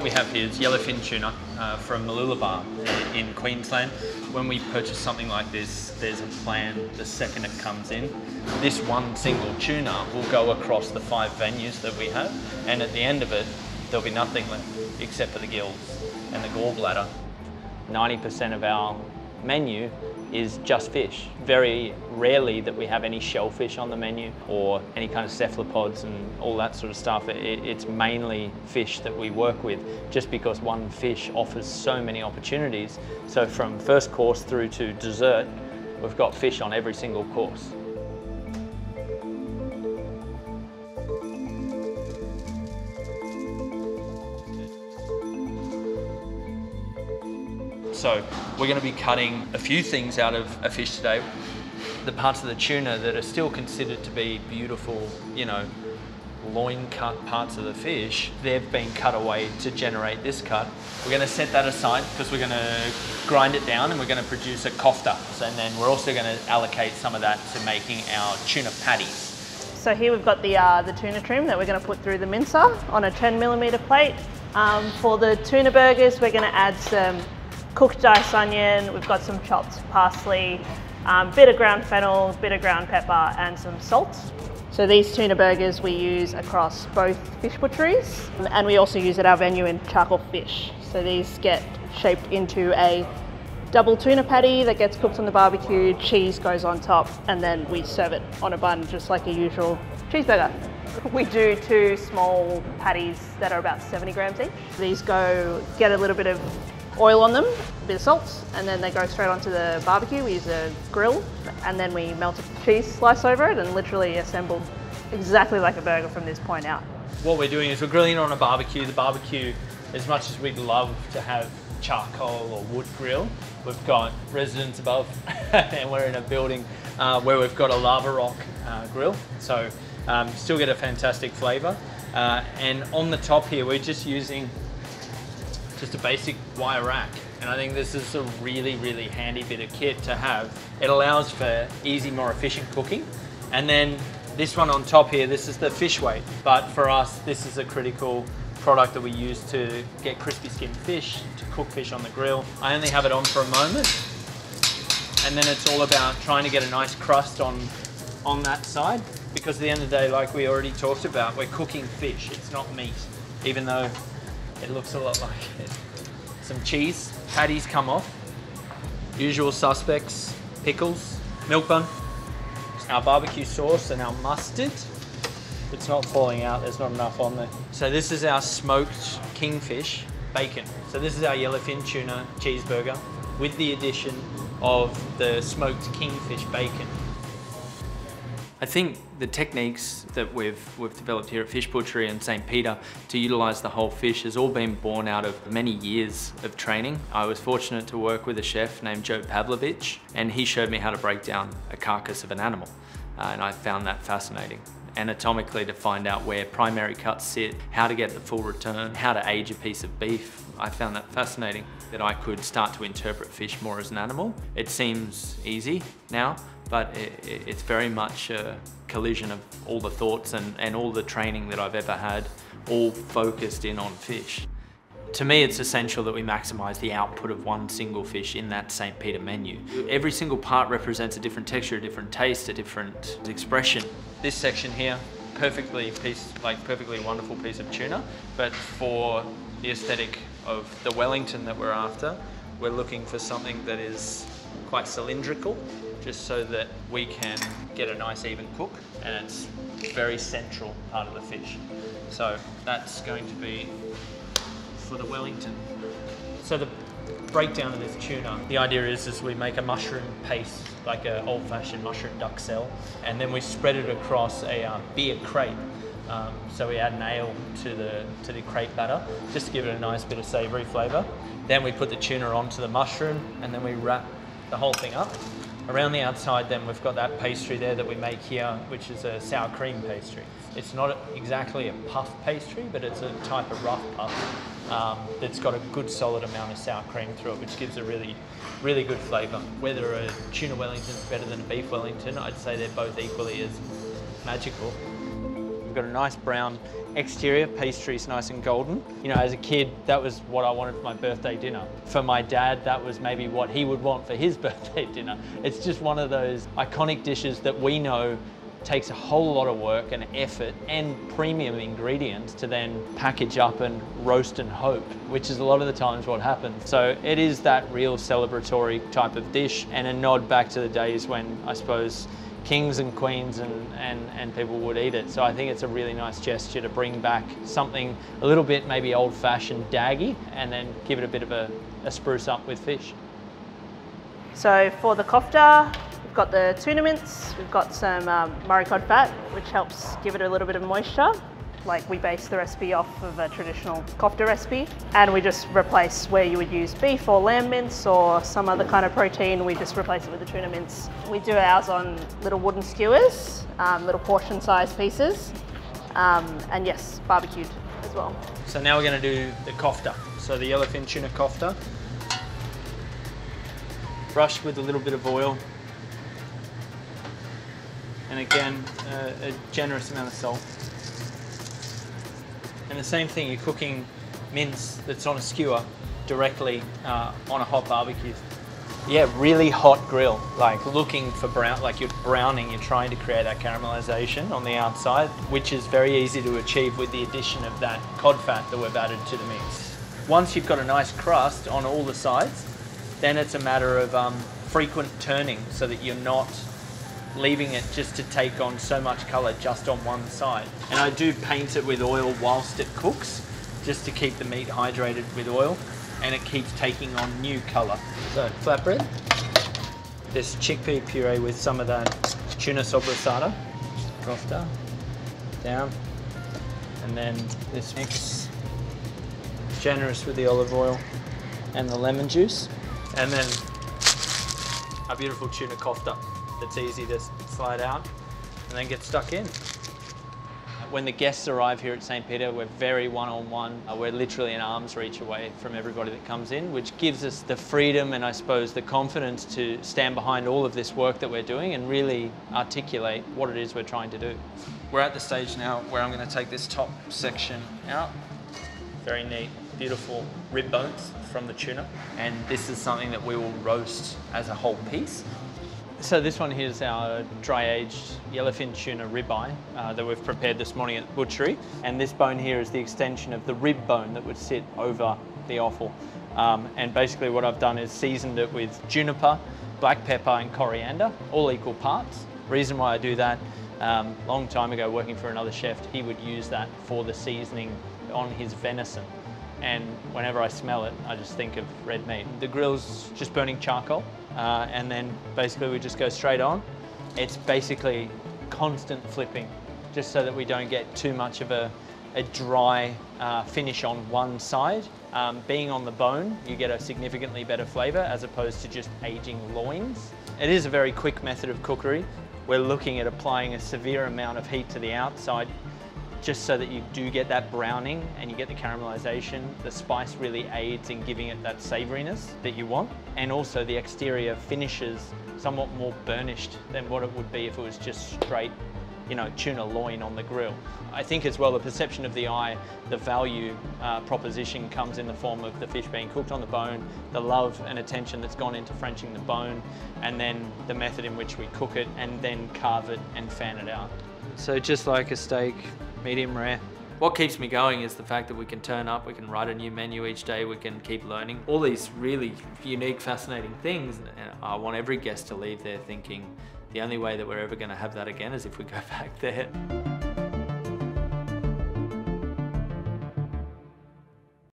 what we have here is yellowfin tuna from Mooloolaba in Queensland. When we purchase something like this, there's a plan the second it comes in. This one single tuna will go across the 5 venues that we have, and at the end of it, there'll be nothing left except for the gills and the gallbladder. 90% of our menu is just fish. Very rarely that we have any shellfish on the menu or any kind of cephalopods and all that sort of stuff. It's mainly fish that we work with, just because one fish offers so many opportunities. So from first course through to dessert, we've got fish on every single course. So we're going to be cutting a few things out of a fish today. The parts of the tuna that are still considered to be beautiful, you know, loin cut parts of the fish, they've been cut away to generate this cut. We're going to set that aside because we're going to grind it down and we're going to produce a kofta. And then we're also going to allocate some of that to making our tuna patties. So here we've got the tuna trim that we're going to put through the mincer on a 10mm plate. For the tuna burgers, we're going to add some cooked diced onion, we've got some chopped parsley, bit of ground fennel, bit of ground pepper and some salt. So these tuna burgers we use across both fish butcheries, and we also use at our venue in charcoal fish. So these get shaped into a double tuna patty that gets cooked on the barbecue, cheese goes on top, and then we serve it on a bun just like a usual cheeseburger. We do 2 small patties that are about 70 grams each. These go get a little bit of oil on them, a bit of salt, and then they go straight onto the barbecue. We use a grill and then we melted cheese slice over it and literally assembled exactly like a burger from this point out. What we're doing is we're grilling it on a barbecue. The barbecue, as much as we'd love to have charcoal or wood grill, we've got residents above and we're in a building where we've got a lava rock grill. So still get a fantastic flavour. And on the top here, we're just using just a basic wire rack, and I think this is a really handy bit of kit to have. It allows for easy, more efficient cooking. And then this one on top here, this is the fish weight, but for us this is a critical product that we use to get crispy skinned fish, to cook fish on the grill. I only have it on for a moment, and then it's all about trying to get a nice crust on that side, because at the end of the day, like we already talked about, we're cooking fish, it's not meat, even though it looks a lot like it. Some cheese, patties come off, usual suspects, pickles, milk bun, our barbecue sauce and our mustard. It's not falling out, there's not enough on there. So this is our smoked kingfish bacon. So this is our yellowfin tuna cheeseburger with the addition of the smoked kingfish bacon. I think the techniques that we've developed here at Fish Butchery and St. Peter to utilise the whole fish has all been born out of many years of training. I was fortunate to work with a chef named Joe Pavlovich, and he showed me how to break down a carcass of an animal. And I found that fascinating. Anatomically, to find out where primary cuts sit, how to get the full return, how to age a piece of beef. I found that fascinating, that I could start to interpret fish more as an animal. It seems easy now, but it's very much a collision of all the thoughts and all the training that I've ever had, all focused in on fish. To me, it's essential that we maximise the output of one single fish in that St. Peter menu. Every single part represents a different texture, a different taste, a different expression. This section here, perfectly wonderful piece of tuna, but for the aesthetic of the Wellington that we're after, we're looking for something that is quite cylindrical, just so that we can get a nice even cook, and it's very central part of the fish. So that's going to be for the Wellington. So the breakdown of this tuna, the idea is we make a mushroom paste, like an old-fashioned mushroom duxelle, and then we spread it across a beer crepe. So we add an ale to the crepe batter, just to give it a nice bit of savoury flavour. Then we put the tuna onto the mushroom, and then we wrap the whole thing up. Around the outside then we've got that pastry there that we make here, which is a sour cream pastry. It's not exactly a puff pastry, but it's a type of rough puff that's got a good solid amount of sour cream through it, which gives a really good flavour. Whether a tuna Wellington is better than a beef Wellington, I'd say they're both equally as magical. We've got a nice brown exterior, pastry's nice and golden. You know, as a kid, that was what I wanted for my birthday dinner. For my dad, that was maybe what he would want for his birthday dinner. It's just one of those iconic dishes that we know takes a whole lot of work and effort and premium ingredients to then package up and roast and hope, which is a lot of the times what happens. So it is that real celebratory type of dish, and a nod back to the days when I suppose kings and queens and people would eat it. So I think it's a really nice gesture to bring back something a little bit maybe old-fashioned daggy and then give it a bit of a spruce up with fish. So for the kofta, we've got the tuna mince, we've got some Murray cod fat, which helps give it a little bit of moisture. Like, we base the recipe off of a traditional kofta recipe, and we just replace where you would use beef or lamb mince or some other kind of protein, we just replace it with the tuna mince. We do ours on little wooden skewers, little portion-sized pieces, and yes, barbecued as well. So now we're going to do the kofta, so the yellowfin tuna kofta. Brush with a little bit of oil, and again, a generous amount of salt. And the same thing, you're cooking mince that's on a skewer directly on a hot barbecue. Yeah, really hot grill, like looking for brown, like you're browning, you're trying to create that caramelization on the outside, which is very easy to achieve with the addition of that cod fat that we've added to the mix. Once you've got a nice crust on all the sides, then it's a matter of frequent turning so that you're not leaving it just to take on so much colour just on one side. And I do paint it with oil whilst it cooks, just to keep the meat hydrated with oil, and it keeps taking on new colour. So flatbread, this chickpea puree with some of that tuna sobrasada, kofta, down, and then this mix, generous with the olive oil and the lemon juice, and then a beautiful tuna kofta. It's easy to slide out and then get stuck in. When the guests arrive here at St. Peter, we're very one-on-one. We're literally an arm's reach away from everybody that comes in, which gives us the freedom and I suppose the confidence to stand behind all of this work that we're doing and really articulate what it is we're trying to do. We're at the stage now where I'm going to take this top section out. Very neat, beautiful rib bones from the tuna. And this is something that we will roast as a whole piece. So this one here is our dry-aged yellowfin tuna ribeye that we've prepared this morning at the butchery. And this bone here is the extension of the rib bone that would sit over the offal. And basically what I've done is seasoned it with juniper, black pepper and coriander, all equal parts. Reason why I do that, long time ago working for another chef, he would use that for the seasoning on his venison. And whenever I smell it, I just think of red meat. The grill's just burning charcoal, and then basically we just go straight on. It's basically constant flipping, just so that we don't get too much of a dry finish on one side. Being on the bone, you get a significantly better flavour as opposed to just aging loins. It is a very quick method of cookery. We're looking at applying a severe amount of heat to the outside, just so that you do get that browning and you get the caramelization. The spice really aids in giving it that savouriness that you want. And also the exterior finishes somewhat more burnished than what it would be if it was just straight, you know, tuna loin on the grill. I think as well the perception of the eye, the value proposition comes in the form of the fish being cooked on the bone, the love and attention that's gone into Frenching the bone, and then the method in which we cook it and then carve it and fan it out. So just like a steak, medium rare. What keeps me going is the fact that we can turn up, we can write a new menu each day, we can keep learning. All these really unique, fascinating things. And I want every guest to leave there thinking, the only way that we're ever going to have that again is if we go back there.